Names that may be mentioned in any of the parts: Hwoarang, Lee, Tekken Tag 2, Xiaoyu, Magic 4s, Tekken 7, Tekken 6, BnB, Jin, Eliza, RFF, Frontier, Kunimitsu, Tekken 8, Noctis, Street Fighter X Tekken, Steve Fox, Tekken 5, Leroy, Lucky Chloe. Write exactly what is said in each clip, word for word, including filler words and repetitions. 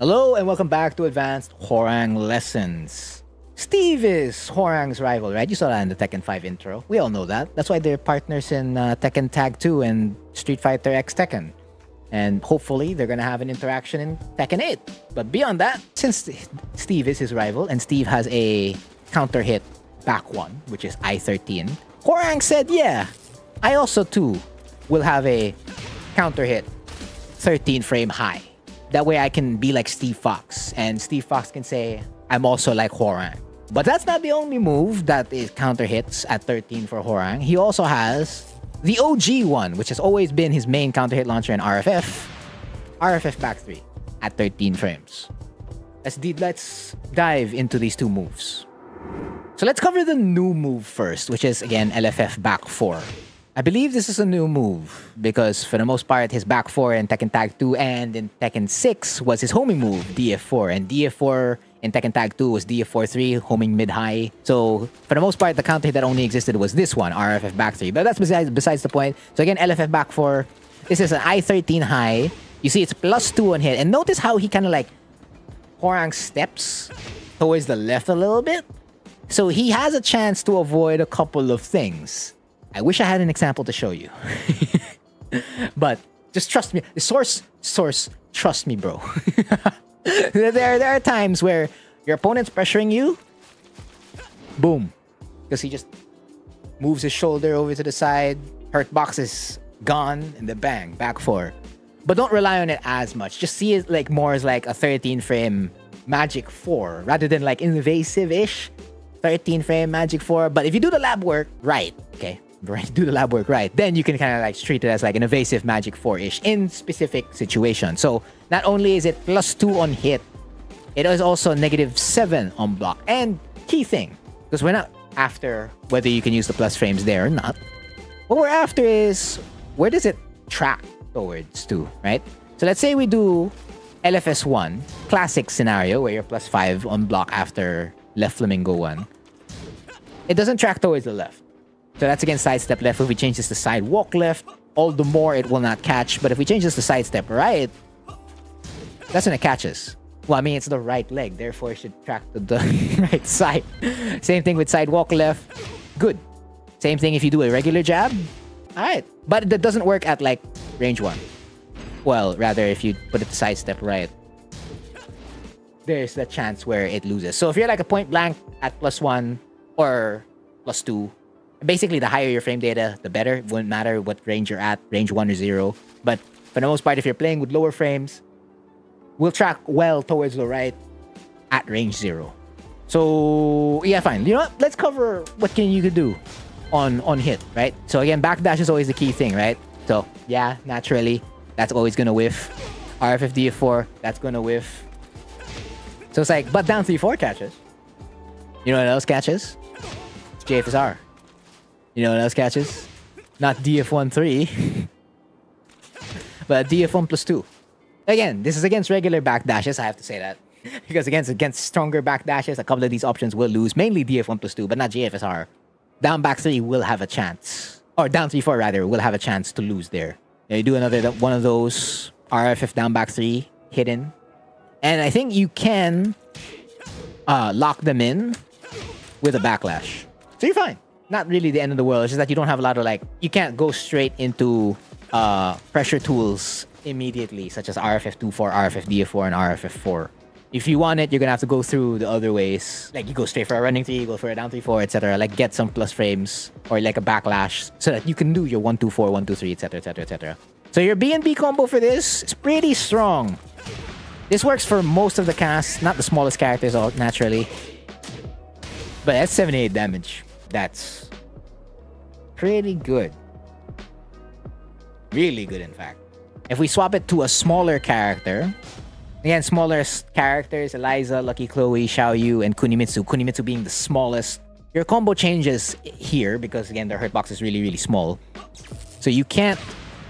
Hello and welcome back to Advanced Hwoarang Lessons. Steve is Hwoarang's rival, right? You saw that in the Tekken five intro. We all know that. That's why they're partners in uh, Tekken Tag two and Street Fighter X Tekken. And hopefully they're going to have an interaction in Tekken eight. But beyond that, since Steve is his rival and Steve has a counter hit back one, which is I thirteen, Hwoarang said, yeah, I also too will have a counter hit thirteen frame high. That way I can be like Steve Fox, and Steve Fox can say, I'm also like Hwoarang. But that's not the only move that is counter hits at thirteen for Hwoarang. He also has the O G one, which has always been his main counter hit launcher in R F F. R F F back three at thirteen frames. Let's, let's dive into these two moves. So let's cover the new move first, which is again L F F back four. I believe this is a new move because for the most part, his back four in Tekken Tag two and in Tekken six was his homing move, D F four. And D F four in Tekken Tag two was D F four three, homing mid-high. So for the most part, the counter that only existed was this one, R F F back three. But that's besides, besides the point. So again, L F F back four. This is an I thirteen high. You see it's plus two on hit. And notice how he kind of like Hwoarang steps towards the left a little bit. So he has a chance to avoid a couple of things. I wish I had an example to show you. But just trust me. Source, source, trust me, bro. there, there are times where your opponent's pressuring you. Boom. Because he just moves his shoulder over to the side. Hurt box is gone. And then bang, back four. But don't rely on it as much. Just see it like more as like a thirteen frame magic four. Rather than like invasive-ish thirteen frame magic four. But if you do the lab work right, okay? Right, do the lab work right, then you can kind of like treat it as like an evasive magic four-ish in specific situations. So not only is it plus two on hit, it is also negative seven on block. And key thing, because we're not after whether you can use the plus frames there or not. What we're after is where does it track towards to, right? So let's say we do L F S one, classic scenario where you're plus five on block after left flamingo one. It doesn't track towards the left. So that's again sidestep left. If we change this to sidewalk left, all the more it will not catch. But if we change this to sidestep right, that's when it catches. Well, I mean, it's the right leg. Therefore, it should track to the right side. Same thing with sidewalk left. Good. Same thing if you do a regular jab. All right. But that doesn't work at like range one. Well, rather if you put it to sidestep right, there's the chance where it loses. So if you're like a point blank at plus one or plus two, basically, the higher your frame data, the better. It wouldn't matter what range you're at, range one or zero. But for the most part, if you're playing with lower frames, we'll track well towards the right at range zero. So, yeah, fine. You know what? Let's cover what can you could do on, on hit, right? So, again, backdash is always the key thing, right? So, yeah, naturally, that's always going to whiff. R F F D F four, that's going to whiff. So, it's like, but down three four catches. You know what else catches? It's J F S R. You know what else catches? Not D F one three, but D F one plus two. Again, this is against regular backdashes. I have to say that. Because against against stronger backdashes, a couple of these options will lose. Mainly D F one plus two, but not J F S R. Down back three will have a chance. Or down three four, rather, will have a chance to lose there. Now you do another one of those R F F down back three hidden. And I think you can uh, lock them in with a backlash. So you're fine. Not really the end of the world. It's just that you don't have a lot of like... You can't go straight into uh, pressure tools immediately, such as R F F two four, R F F D F four, and R F F four. If you want it, you're going to have to go through the other ways. Like, you go straight for a running three, you go for a down three four, et cetera. Like, get some plus frames or like a backlash so that you can do your one two four, one two three, et cetera, et cetera, et cetera. So your B and B combo for this is pretty strong. This works for most of the cast. Not the smallest characters, all naturally. But that's seventy-eight damage. That's pretty good. Really good, in fact. If we swap it to a smaller character, again, smaller characters, Eliza, Lucky Chloe, Xiaoyu, and Kunimitsu. Kunimitsu being the smallest. Your combo changes here because, again, their hurtbox is really, really small. So you can't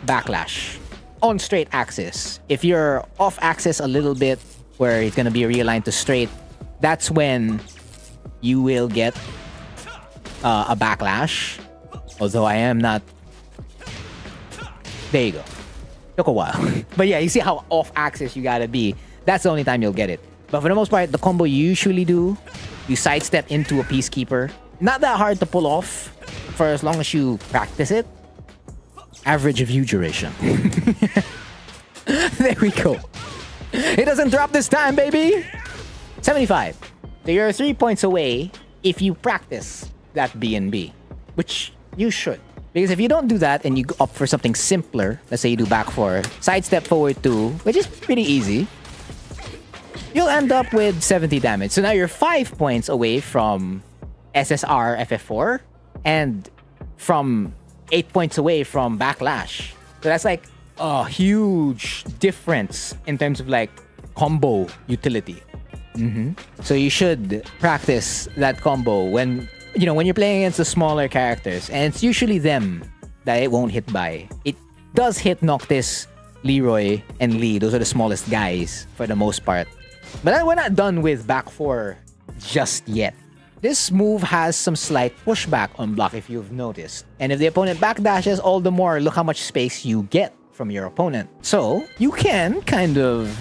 backlash on straight axis. If you're off axis a little bit, where it's going to be realigned to straight, that's when you will get... Uh, a backlash, although I am not... There you go. Took a while. But yeah, you see how off-axis you gotta be That's the only time you'll get it. But for the most part, the combo you usually do, you sidestep into a Peacekeeper. Not that hard to pull off for as long as you practice it. Average view duration. There we go. It doesn't drop this time, baby! seventy-five. So you're three points away if you practice that B N B. Which you should. Because if you don't do that and you go up for something simpler, let's say you do back four, sidestep forward two, which is pretty easy, you'll end up with seventy damage. So now you're five points away from S S R F F four and from eight points away from Backlash. So that's like a huge difference in terms of like combo utility. Mm-hmm. So you should practice that combo when, you know, when you're playing against the smaller characters, and it's usually them that it won't hit by. It does hit Noctis, Leroy, and Lee. Those are the smallest guys for the most part. But we're not done with back four just yet. This move has some slight pushback on block, if you've noticed. And if the opponent backdashes, all the more look how much space you get from your opponent. So you can kind of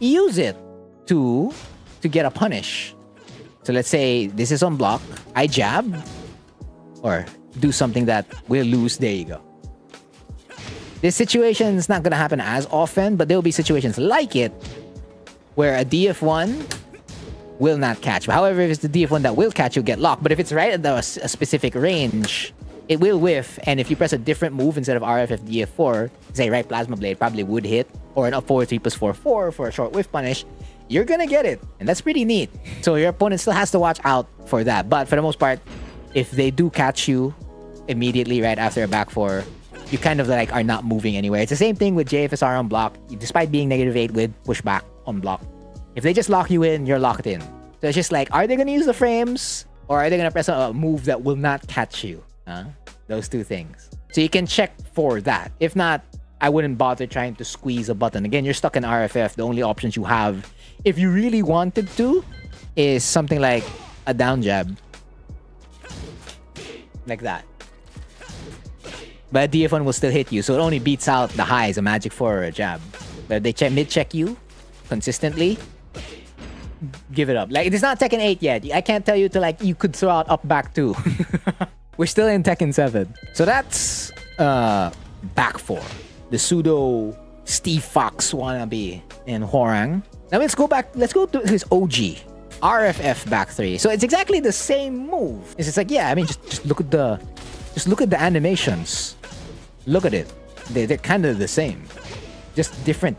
use it to, to get a punish. So let's say this is on block. I jab or do something that will lose. There you go. This situation is not going to happen as often, but there will be situations like it where a D F one will not catch. However, if it's the D F one that will catch, you'll get locked. But if it's right at the, a specific range, it will whiff. And if you press a different move instead of R F F D F four, say right plasma blade probably would hit, or an up forward three plus four, four for a short whiff punish, you're going to get it. And that's pretty neat. So your opponent still has to watch out for that. But for the most part, if they do catch you immediately right after a back four, you kind of like are not moving anywhere. It's the same thing with J F S R on block, despite being negative eight with pushback on block. If they just lock you in, you're locked in. So it's just like, are they going to use the frames? Or are they going to press a move that will not catch you? Huh? Those two things. So you can check for that. If not, I wouldn't bother trying to squeeze a button. Again, you're stuck in R F F. The only options you have, if you really wanted to, is something like a down jab. Like that. But a D F one will still hit you, so it only beats out the highs, a magic four or a jab. But if they check, mid-check you consistently, give it up. Like, it's not Tekken eight yet. I can't tell you to like, you could throw out up back two. We're still in Tekken seven. So that's uh, back four. The pseudo Steve Fox wannabe in Hwoarang. Now let's go back, let's go to his O G. R F F back three. So it's exactly the same move. It's just like, yeah, I mean, just, just look at the, just look at the animations. Look at it. They, they're kind of the same. Just different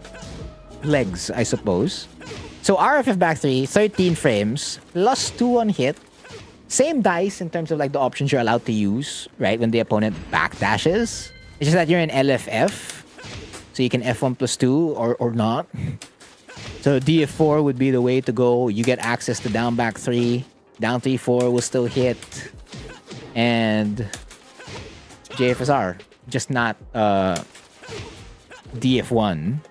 legs, I suppose. So R F F back three, thirteen frames, plus two on hit. Same dice in terms of like the options you're allowed to use, right? When the opponent backdashes. It's just that you're in L F F. So you can F one plus two or, or not. So D F four would be the way to go. You get access to down back three. Down three, four will still hit. And J F S R. Just not uh, D F one.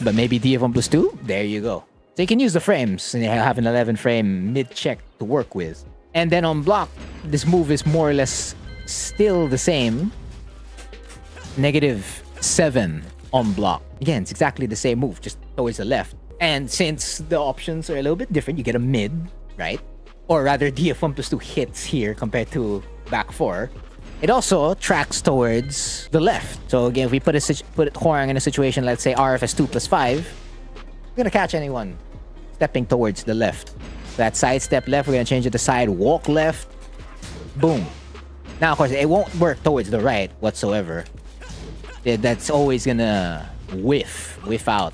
But maybe D F one plus two? There you go. So you can use the frames, and you have an eleven frame mid-check to work with. And then on block, this move is more or less still the same. Negative seven on block. Again, it's exactly the same move, just always the left. And since the options are a little bit different, you get a mid, right? Or rather, D F one plus two hits here compared to back four. It also tracks towards the left. So again, if we put a, put Hwoarang in a situation, let's say R F S two plus five, we're going to catch anyone stepping towards the left. That side step left, we're going to change it to side walk left. Boom. Now, of course, it won't work towards the right whatsoever. That's always going to whiff, whiff out.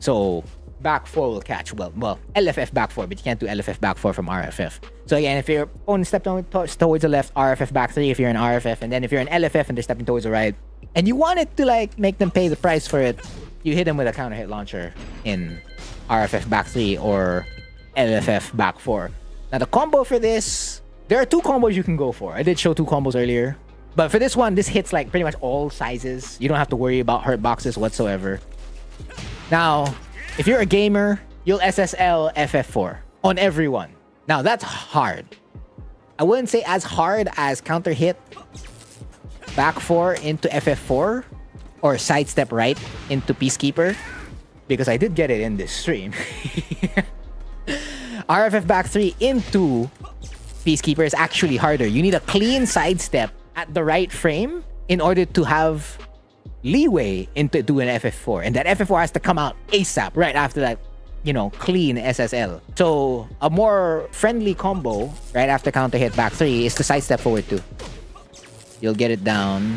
So back four will catch. Well, well, L F F back four, but you can't do L F F back four from R F F. So again, if your opponent stepped on towards the left, R F F back three if you're in R F F. And then if you're in L F F and they're stepping towards the right, and you wanted to like make them pay the price for it, you hit them with a counter hit launcher in R F F back three or L F F back four. Now the combo for this, there are two combos you can go for. I did show two combos earlier, but for this one, this hits like pretty much all sizes. You don't have to worry about hurt boxes whatsoever. Now, if you're a gamer, you'll S S L F F four on everyone. Now that's hard. I wouldn't say as hard as counter hit back four into F F four or sidestep right into Peacekeeper. because I did get it in this stream. R F F back three into Peacekeeper is actually harder. You need a clean sidestep at the right frame in order to have leeway into do an F F four, and that F F four has to come out ASAP right after that, you know, clean S S L. So a more friendly combo right after counter hit back three is to sidestep forward two. You'll get it down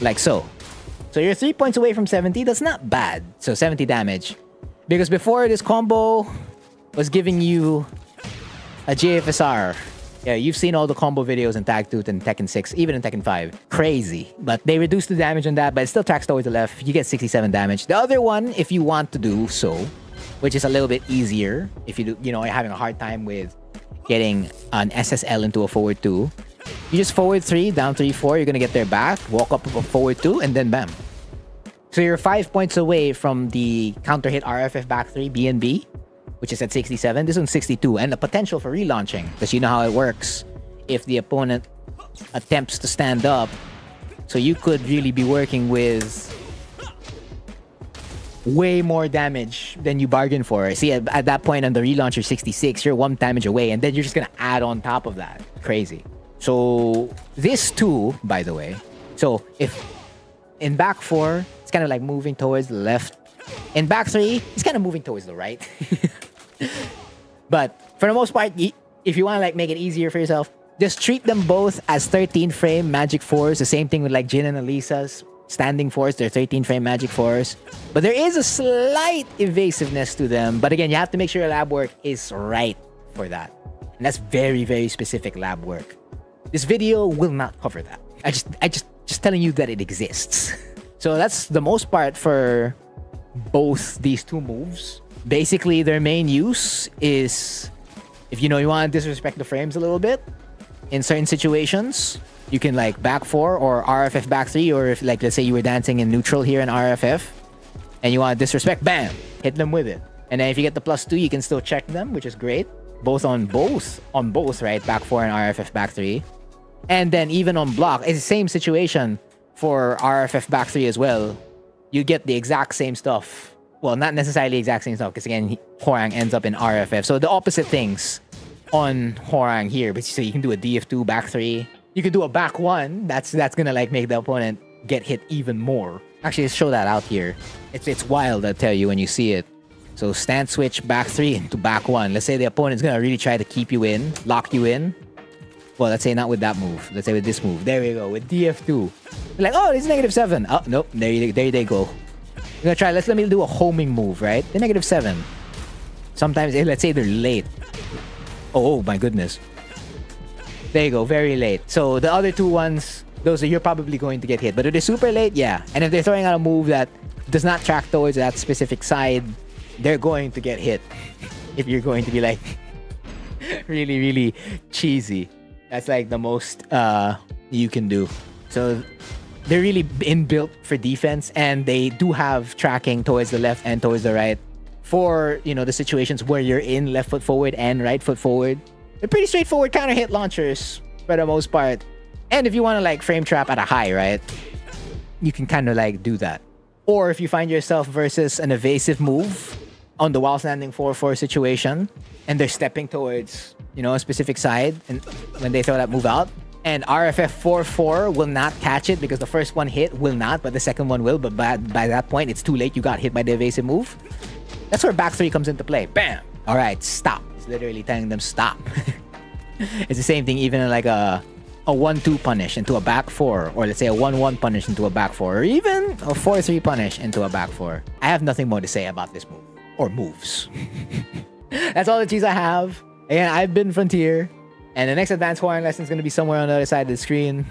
like so. So you're three points away from seventy. That's not bad. So seventy damage, because before this combo was giving you a J F S R. Yeah, you've seen all the combo videos in Tag two and Tekken six, even in Tekken five. Crazy. But they reduced the damage on that, but it still tracks towards the left. You get sixty-seven damage. The other one, if you want to do so, which is a little bit easier, if you do, you know, you're having a hard time with getting an S S L into a forward two, you just forward three, down three, four, you're going to get their back, walk up a forward two, and then bam. So you're five points away from the counter hit R F F back three B N B, which is at sixty-seven. This one's sixty-two, and the potential for relaunching, because you know how it works if the opponent attempts to stand up. So you could really be working with way more damage than you bargained for. See, at, at that point on the relaunch, you're sixty-six, you're one damage away, and then you're just gonna add on top of that. Crazy. So this too, by the way, so if in back four, it's kind of like moving towards the left. In back three, it's kind of moving towards the right. But for the most part, if you want to like make it easier for yourself, just treat them both as thirteen frame magic fours. The same thing with like Jin and Elisa's standing fours, they're thirteen frame magic fours. But there is a slight evasiveness to them. But again, you have to make sure your lab work is right for that. And that's very, very specific lab work. This video will not cover that. I just, I just, just telling you that it exists. So that's the most part for both these two moves. Basically, their main use is if you know you want to disrespect the frames a little bit in certain situations, you can like back four or R F F back three, or if like let's say you were dancing in neutral here in R F F and you want to disrespect, bam, hit them with it. And then if you get the plus two, you can still check them, which is great, both on both on both right back four and R F F back three. And then even on block, it's the same situation for R F F back three as well. You get the exact same stuff. Well, not necessarily exact same stuff, because again, Hwoarang ends up in R F F. So the opposite things on Hwoarang here. But so you can do a D F two, back three. You can do a back one. That's that's gonna like make the opponent get hit even more. Actually, let's show that out here. It's it's wild, I tell you, when you see it. So stand switch, back three into back one. Let's say the opponent's gonna really try to keep you in, lock you in. Well, let's say not with that move. Let's say with this move. There we go. With D F two. Like, oh, it's negative seven. Oh, nope. There, you, there they go. I'm gonna try. Let's let me do a homing move, right? The negative seven. Sometimes, let's say they're late. Oh, oh, my goodness. There you go. Very late. So the other two ones, those are you're probably going to get hit. But if they're super late, yeah. And if they're throwing out a move that does not track towards that specific side, they're going to get hit. If you're going to be like really, really cheesy. That's like the most uh, you can do. So they're really inbuilt for defense, and they do have tracking towards the left and towards the right for, you know, the situations where you're in left foot forward and right foot forward. They're pretty straightforward counter hit launchers for the most part. And if you want to like frame trap at a high, right, you can kind of like do that. Or if you find yourself versus an evasive move on the while standing four four situation, and they're stepping towards, you know, a specific side, and when they throw that move out, and R F F four four will not catch it because the first one hit will not, but the second one will. But by, by that point, it's too late. You got hit by the evasive move. That's where back three comes into play. Bam! All right, stop. It's literally telling them stop. It's the same thing even in like a a one two punish into a back four, or let's say a one one punish into a back four, or even a four three punish into a back four. I have nothing more to say about this move, or moves. That's all the cheese I have. Again, I've been Frontier, and the next advanced Hwoarang lesson is going to be somewhere on the other side of the screen.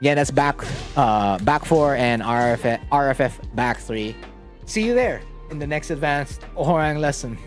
Again, that's back uh, back four and R F F, R F F back three. See you there in the next advanced Hwoarang lesson.